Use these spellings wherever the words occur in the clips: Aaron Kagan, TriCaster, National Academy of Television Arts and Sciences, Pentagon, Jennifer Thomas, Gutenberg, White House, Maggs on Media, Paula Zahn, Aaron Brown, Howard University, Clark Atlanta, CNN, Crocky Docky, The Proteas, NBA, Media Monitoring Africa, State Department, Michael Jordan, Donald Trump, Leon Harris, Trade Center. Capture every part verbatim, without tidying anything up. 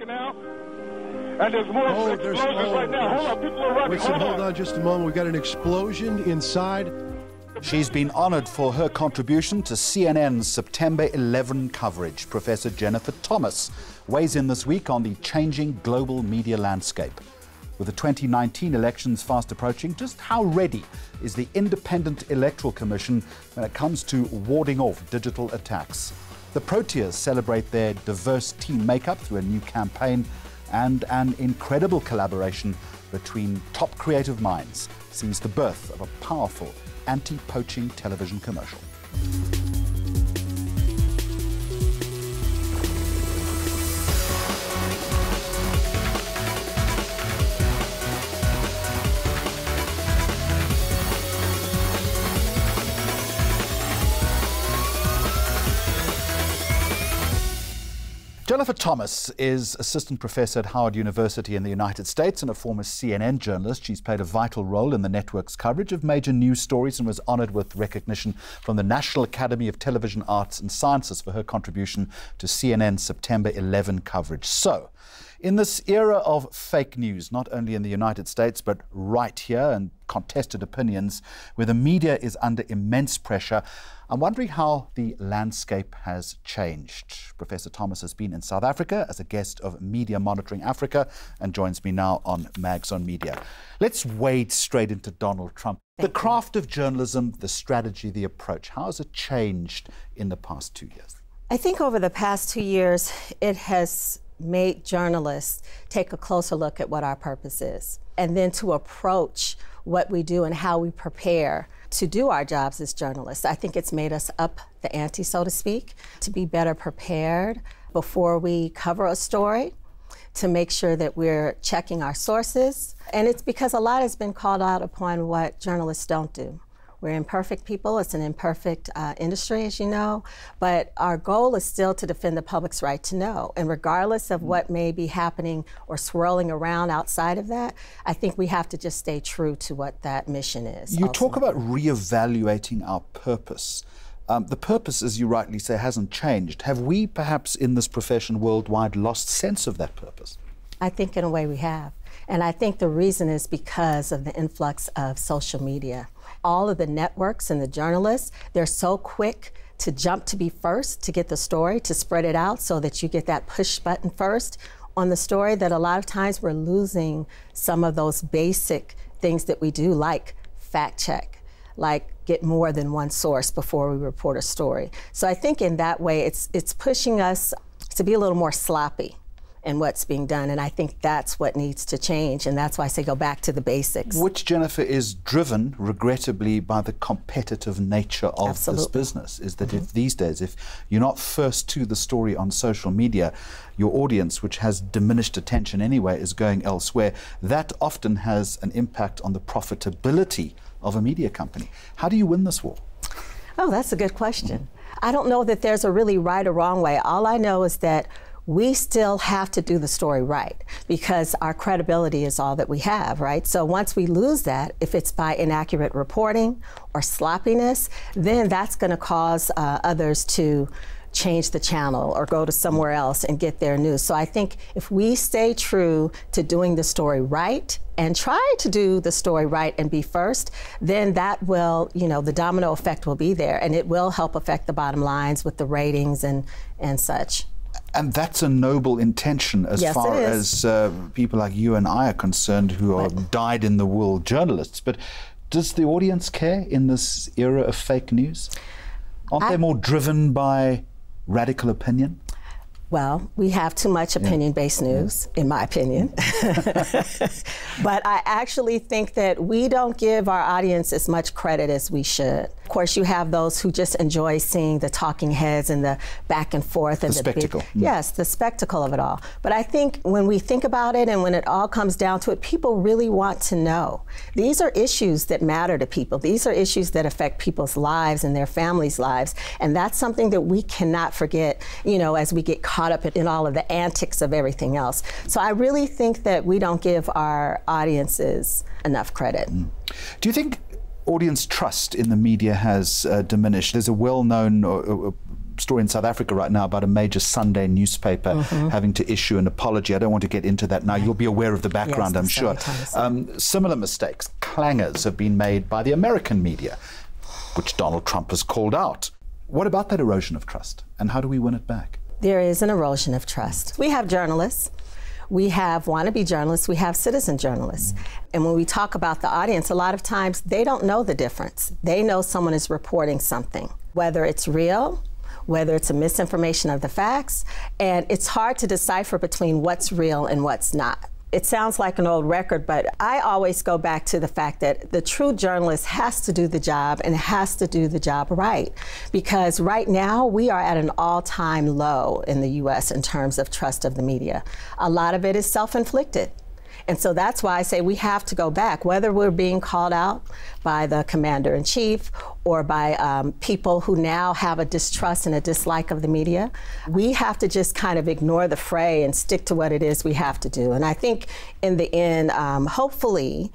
working out. And there's more oh, explosions there's, oh, right now. Hold on, people are running. Wait, hold, so hold on. on just a moment. We've got an explosion inside. She's been honored for her contribution to C N N's September eleventh coverage. Professor Jennifer Thomas weighs in this week on the changing global media landscape. With the twenty nineteen elections fast approaching, just how ready is the Independent Electoral Commission when it comes to warding off digital attacks? The Proteas celebrate their diverse team makeup through a new campaign and an incredible collaboration between top creative minds sees the birth of a powerful anti-poaching television commercial. Jennifer Thomas is assistant professor at Howard University in the United States and a former C N N journalist. She's played a vital role in the network's coverage of major news stories and was honored with recognition from the National Academy of Television Arts and Sciences for her contribution to C N N's September eleventh coverage. So, in this era of fake news, not only in the United States, but right here and contested opinions, where the media is under immense pressure, I'm wondering how the landscape has changed. Professor Thomas has been in South Africa as a guest of Media Monitoring Africa and joins me now on Maggs on Media. Let's wade straight into Donald Trump. Thank the craft you. of journalism, the strategy, the approach, how has it changed in the past two years? I think over the past two years, it has made journalists take a closer look at what our purpose is, and then to approach what we do and how we prepare to do our jobs as journalists. I think it's made us up the ante, so to speak, to be better prepared before we cover a story, to make sure that we're checking our sources. And it's because a lot has been called out upon what journalists don't do. We're imperfect people. It's an imperfect uh, industry, as you know, but our goal is still to defend the public's right to know. And regardless of what may be happening or swirling around outside of that, I think we have to just stay true to what that mission is. You ultimately talk about reevaluating our purpose. Um, the purpose, as you rightly say, hasn't changed. Have we perhaps in this profession worldwide lost sense of that purpose? I think in a way we have. And I think the reason is because of the influx of social media. All of the networks and the journalists, they're so quick to jump to be first, to get the story, to spread it out so that you get that push button first on the story, that a lot of times we're losing some of those basic things that we do, like fact check, like get more than one source before we report a story. So I think in that way, it's, it's pushing us to be a little more sloppy and what's being done, and I think that's what needs to change, and that's why I say go back to the basics. Which, Jennifer, is driven, regrettably, by the competitive nature of Absolutely. this business, is that mm-hmm. if these days, if you're not first to the story on social media, your audience, which has diminished attention anyway, is going elsewhere. That often has an impact on the profitability of a media company. How do you win this war? Oh, that's a good question. Mm-hmm. I don't know that there's a really right or wrong way. All I know is that we still have to do the story right, because our credibility is all that we have, right? So once we lose that, if it's by inaccurate reporting or sloppiness, then that's going to cause uh, others to change the channel or go to somewhere else and get their news. So I think if we stay true to doing the story right and try to do the story right and be first, then that will, you know, the domino effect will be there, and it will help affect the bottom lines with the ratings and, and such. And that's a noble intention as yes, far as uh, people like you and I are concerned, who are right. dyed-in-the-wool journalists. But does the audience care in this era of fake news? Aren't I, they more driven by radical opinion? Well, we have too much opinion-based yeah. news, yeah. in my opinion. But I actually think that we don't give our audience as much credit as we should. Of course, you have those who just enjoy seeing the talking heads and the back and forth. And the, the spectacle. Big, yeah. Yes, the spectacle of it all. But I think when we think about it and when it all comes down to it, people really want to know. These are issues that matter to people. These are issues that affect people's lives and their families' lives. And that's something that we cannot forget, you know, as we get caught up in all of the antics of everything else. So I really think that we don't give our audiences enough credit. Mm. Do you think audience trust in the media has uh, diminished? There's a well-known uh, uh, story in South Africa right now about a major Sunday newspaper mm-hmm. having to issue an apology. I don't want to get into that now. You'll be aware of the background, yes, I'm sure. Um, similar mistakes, clangers, have been made by the American media, which Donald Trump has called out. What about that erosion of trust, and how do we win it back? There is an erosion of trust. We have journalists. We have wannabe journalists, we have citizen journalists. And when we talk about the audience, a lot of times they don't know the difference. They know someone is reporting something, whether it's real, whether it's a misinformation of the facts, and it's hard to decipher between what's real and what's not. It sounds like an old record, but I always go back to the fact that the true journalist has to do the job and has to do the job right. Because right now, we are at an all-time low in the U S in terms of trust of the media. A lot of it is self-inflicted. And so that's why I say we have to go back, whether we're being called out by the commander-in-chief or by um, people who now have a distrust and a dislike of the media. We have to just kind of ignore the fray and stick to what it is we have to do. And I think in the end, um, hopefully,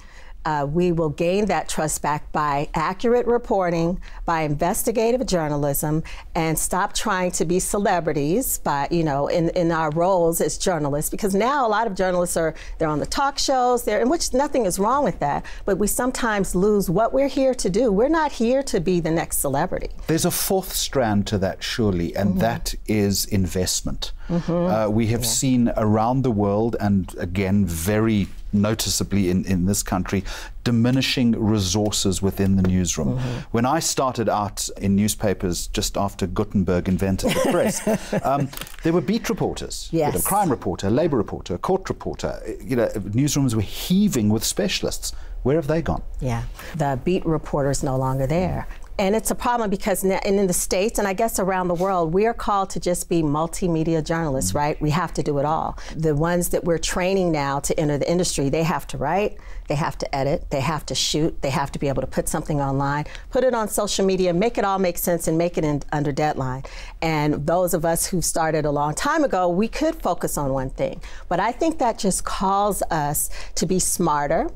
uh, we will gain that trust back by accurate reporting, by investigative journalism, and stop trying to be celebrities by, you know, in, in our roles as journalists. Because now a lot of journalists are, they're on the talk shows, they're, in which nothing is wrong with that, but we sometimes lose what we're here to do. We're not here to be the next celebrity. There's a fourth strand to that, surely, and mm-hmm. that is investment. Mm-hmm. uh, we have yeah. seen around the world, and again, very noticeably in, in this country, diminishing resources within the newsroom. Mm-hmm. When I started out in newspapers just after Gutenberg invented the press, um, there were beat reporters, yes. you know, a crime reporter, a labor reporter, a court reporter. You know, newsrooms were heaving with specialists. Where have they gone? Yeah, the beat reporter's no longer there. Mm. And it's a problem because now, and in the States, and I guess around the world, we are called to just be multimedia journalists, right? We have to do it all. The ones that we're training now to enter the industry, they have to write, they have to edit, they have to shoot, they have to be able to put something online, put it on social media, make it all make sense, and make it in, under deadline. And those of us who started a long time ago, we could focus on one thing. But I think that just calls us to be smarter,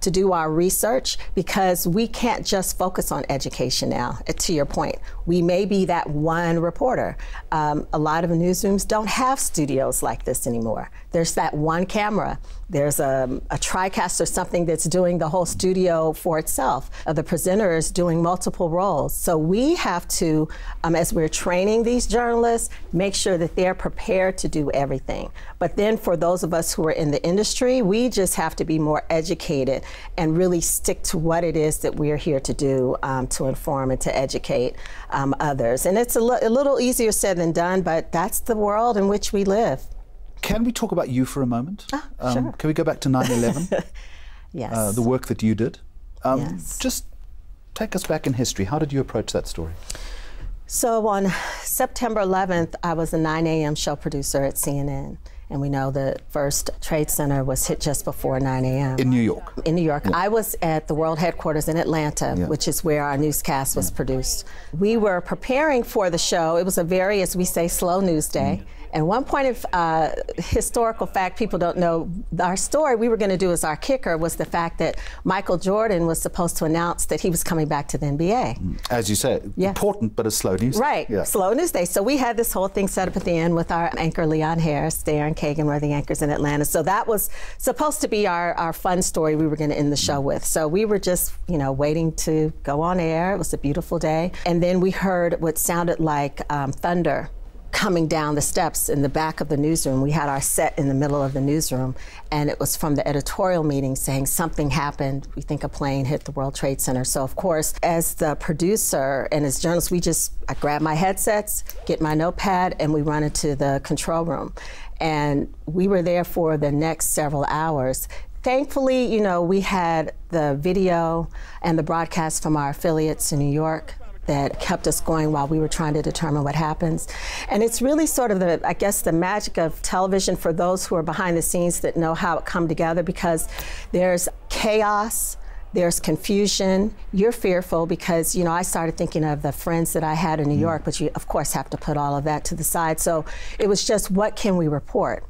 to do our research, because we can't just focus on education now, to your point. We may be that one reporter. Um, a lot of newsrooms don't have studios like this anymore. There's that one camera. There's a, a TriCaster, something that's doing the whole studio for itself. Uh, the presenter is doing multiple roles. So we have to, um, as we're training these journalists, make sure that they're prepared to do everything. But then for those of us who are in the industry, we just have to be more educated and really stick to what it is that we're here to do, um, to inform and to educate um, others. And it's a, li- a little easier said than done, but that's the world in which we live. Can we talk about you for a moment? Ah, um, sure. Can we go back to nine eleven? Yes. Uh, the work that you did. Um, yes. Just take us back in history. How did you approach that story? So on September eleventh, I was a nine A M show producer at C N N. And we know the first Trade Center was hit just before nine A M In New York. In New York. Yeah. I was at the world headquarters in Atlanta, yeah. which is where our newscast was yeah. produced. We were preparing for the show. It was a very, as we say, slow news day. Mm. And one point of uh, historical fact people don't know, our story we were going to do as our kicker was the fact that Michael Jordan was supposed to announce that he was coming back to the N B A. As you said, yes. important, but a slow news day. Right, yeah. slow news day. So we had this whole thing set up at the end with our anchor Leon Harris, Aaron Kagan were the anchors in Atlanta. So that was supposed to be our, our fun story we were going to end the show with. So we were just, you know, waiting to go on air. It was a beautiful day. And then we heard what sounded like um, thunder coming down the steps in the back of the newsroom. We had our set in the middle of the newsroom, and it was from the editorial meeting saying something happened. We think a plane hit the World Trade Center. So of course, as the producer and as journalists, we just, I grab my headsets, get my notepad, and we run into the control room. And we were there for the next several hours. Thankfully, you know, we had the video and the broadcast from our affiliates in New York that kept us going while we were trying to determine what happens. And it's really sort of the, I guess, the magic of television for those who are behind the scenes that know how it come together, because there's chaos, there's confusion, you're fearful because, you know, I started thinking of the friends that I had in New York, but you of course have to put all of that to the side. So it was just, what can we report?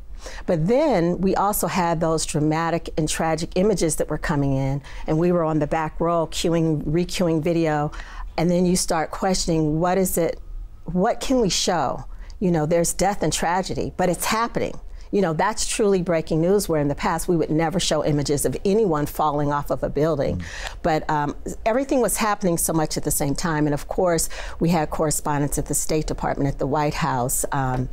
But then we also had those dramatic and tragic images that were coming in, and we were on the back row queuing, re-queuing video. And then you start questioning, what is it what can we show? You know, there's death and tragedy, but it's happening. You know, that's truly breaking news, where in the past we would never show images of anyone falling off of a building. Mm-hmm. But um, everything was happening so much at the same time. And of course, we had correspondents at the State Department, at the White House, um,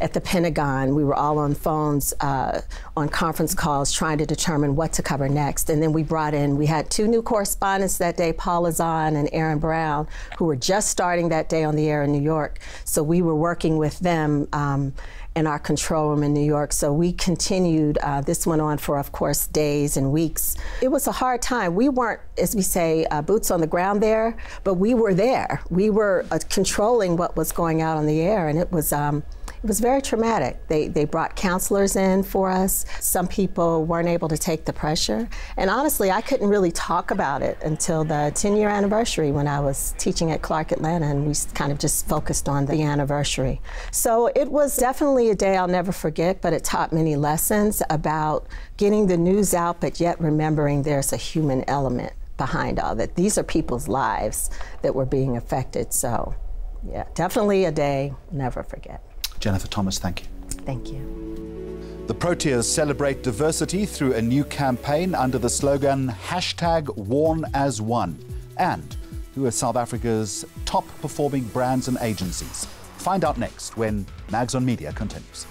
at the Pentagon. We were all on phones, uh, on conference calls, trying to determine what to cover next. And then we brought in, we had two new correspondents that day, Paula Zahn and Aaron Brown, who were just starting that day on the air in New York. So we were working with them um, in our control room in New York. So we continued, uh, this went on for, of course, days and weeks. It was a hard time. We weren't, as we say, uh, boots on the ground there, but we were there. We were uh, controlling what was going out on the air, and it was, um, it was very traumatic. They, they brought counselors in for us. Some people weren't able to take the pressure. And honestly, I couldn't really talk about it until the ten year anniversary, when I was teaching at Clark Atlanta, and we kind of just focused on the anniversary. So it was definitely a day I'll never forget, but it taught many lessons about getting the news out, but yet remembering there's a human element behind all that. These are people's lives that were being affected. So yeah, definitely a day I'll never forget. Jennifer Thomas, thank you. Thank you. The Proteas celebrate diversity through a new campaign under the slogan hashtag Worn as One, and who are South Africa's top performing brands and agencies. Find out next when Maggs on Media continues.